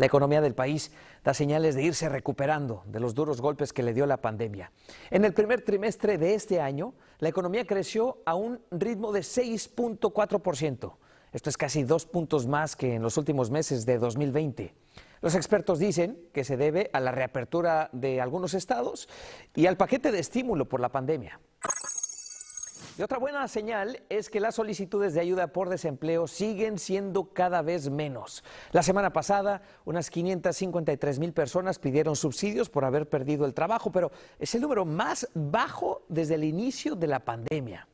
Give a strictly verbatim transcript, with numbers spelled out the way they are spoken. La economía del país da señales de irse recuperando de los duros golpes que le dio la pandemia. En el primer trimestre de este año, la economía creció a un ritmo de seis punto cuatro por ciento. Esto es casi dos puntos más que en los últimos meses de dos mil veinte. Los expertos dicen que se debe a la reapertura de algunos estados y al paquete de estímulo por la pandemia. Y otra buena señal es que las solicitudes de ayuda por desempleo siguen siendo cada vez menos. La semana pasada, unas quinientas cincuenta y tres mil personas pidieron subsidios por haber perdido el trabajo, pero es el número más bajo desde el inicio de la pandemia.